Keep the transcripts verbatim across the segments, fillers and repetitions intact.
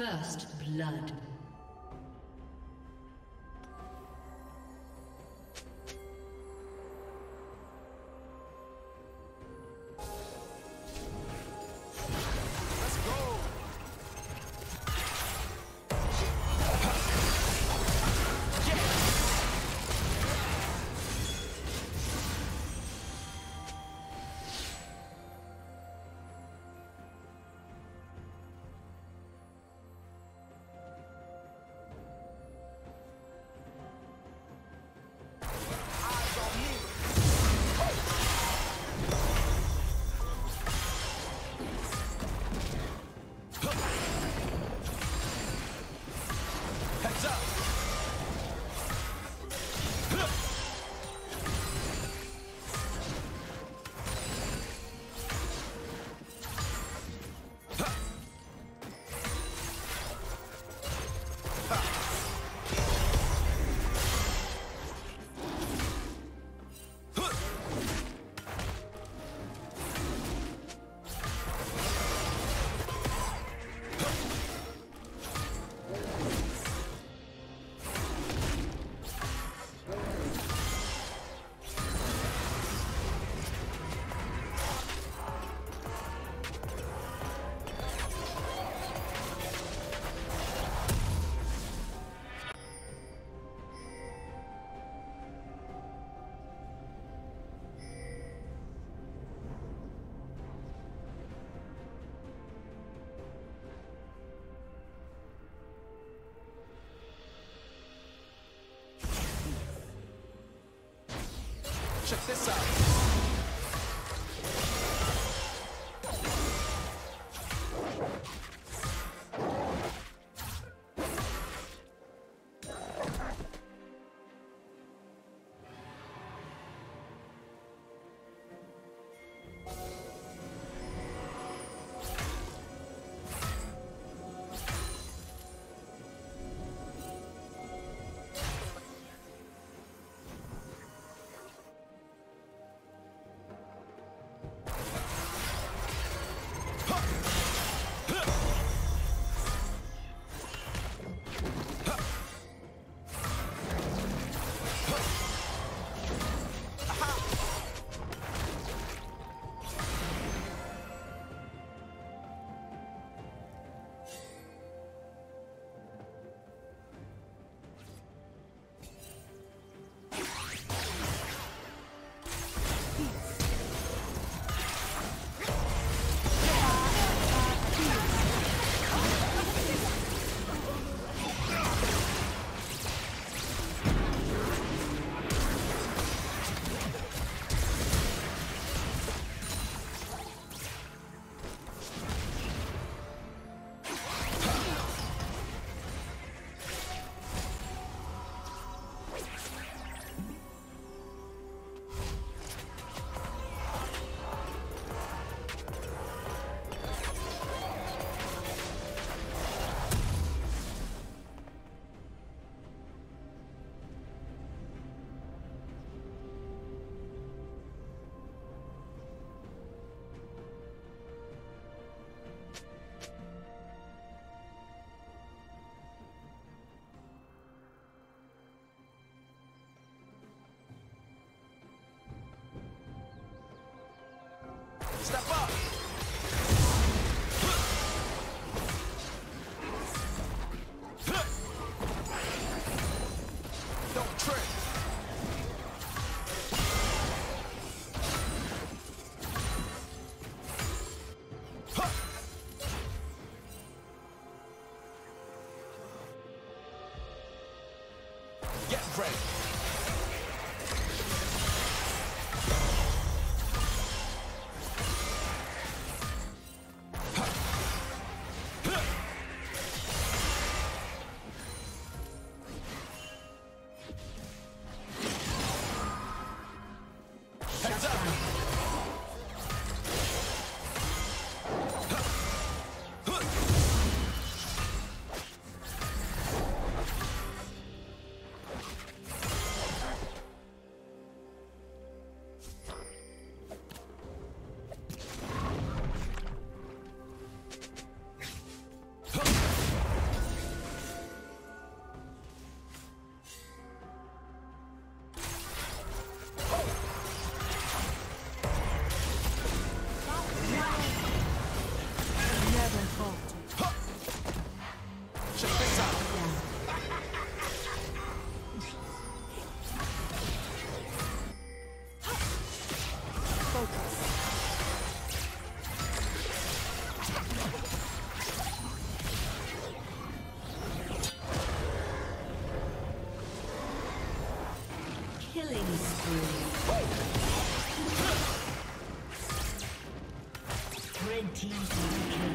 First blood. Check this out. Step up! Don't trip! Get ready! Killing spree. Red team's double kill.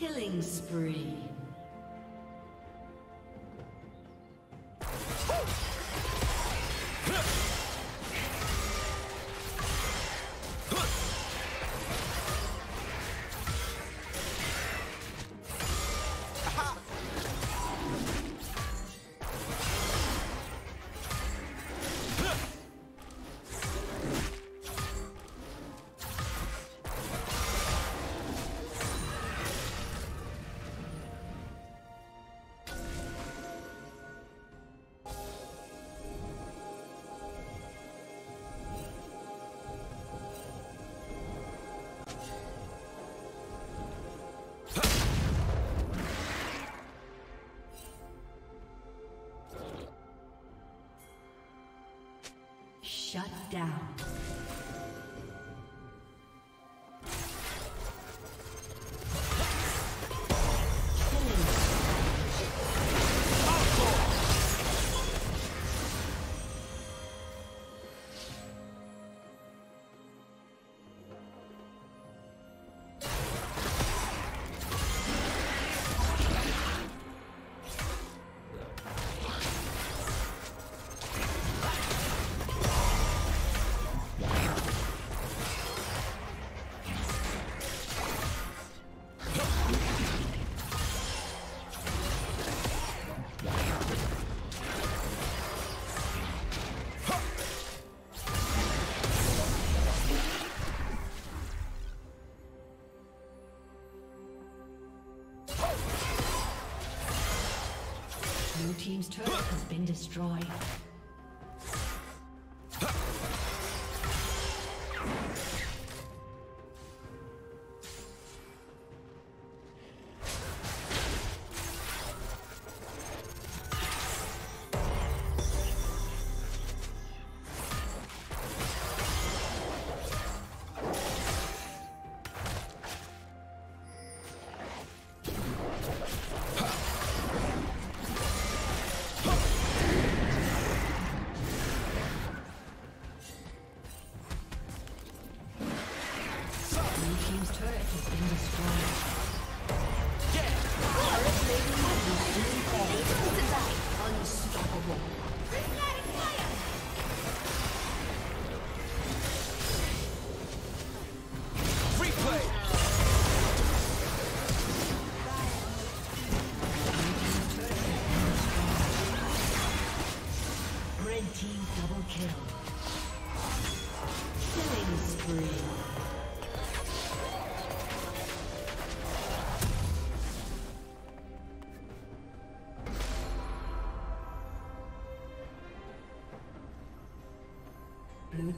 Killing spree. Shut down. Team's turret has been destroyed.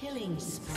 Killing spree.